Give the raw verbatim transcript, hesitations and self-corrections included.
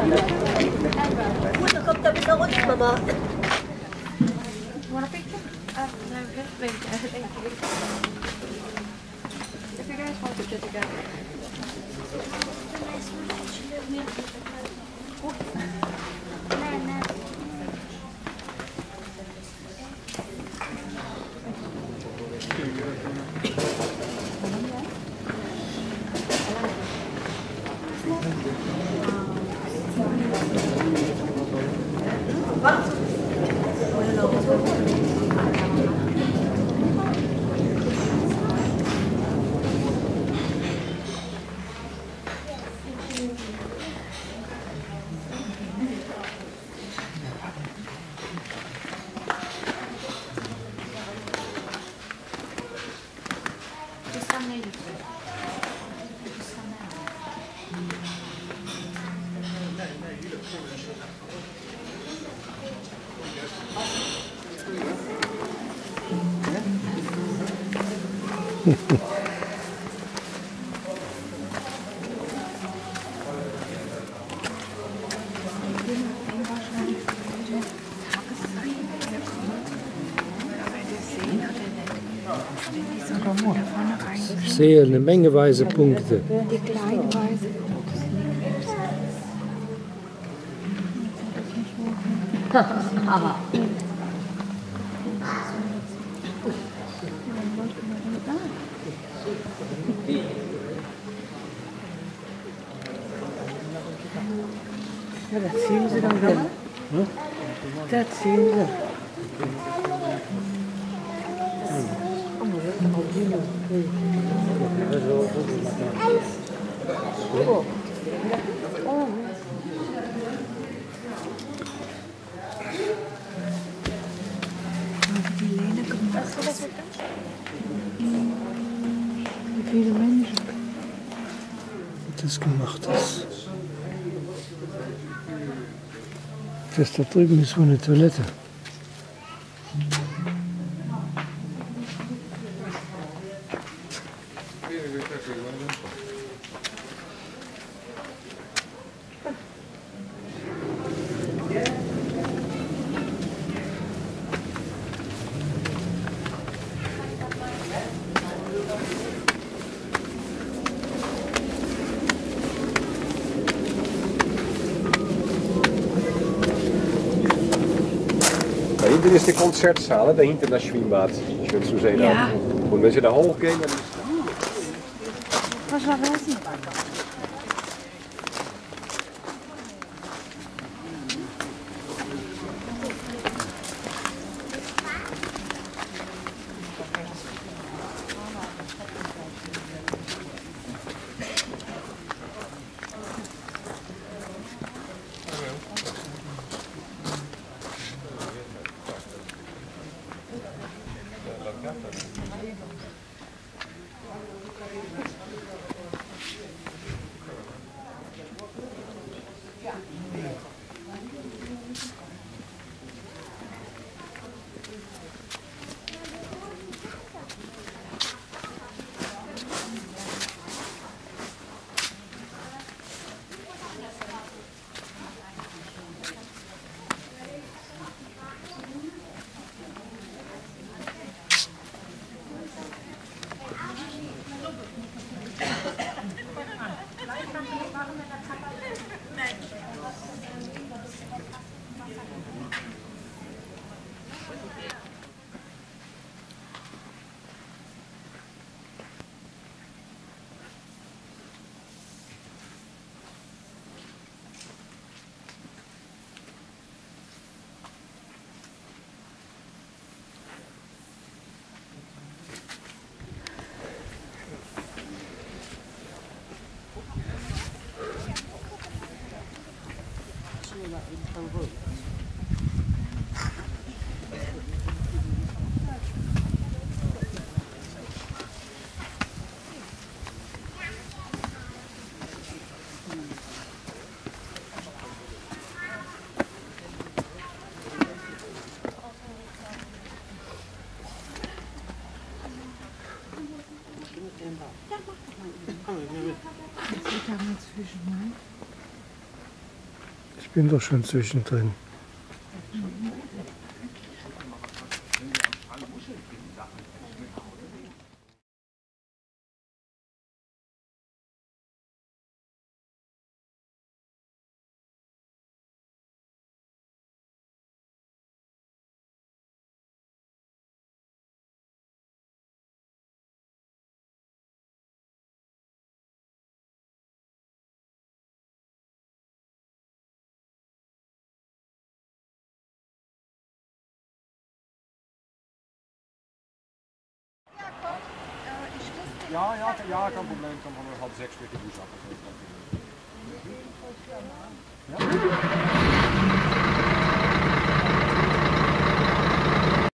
Want a picture? Um, no, maybe no. If you guys want to get together. Ich sehe eine Menge weiße Punkte. Die kleinen weißen Punkte. Ja, das ziehen sie dann wieder. Hm? Das ziehen sie. Oh. Oh. Die Lene gemacht. Wie viele Menschen das gemacht ist. Das da drüben ist so eine Toilette. Dit is de Konzertsaal, dahinter das Schwimmbad. Ich würde so sehen. Ja. Und wenn Sie da hochgehen, dann ist es. Was war das denn? Das geht da mal zwischen, ne? Ich bin doch schon zwischendrin. Ja, ja, ja, kein Problem, kann man nur halb sechs Stücke Busch abgeben. Ja.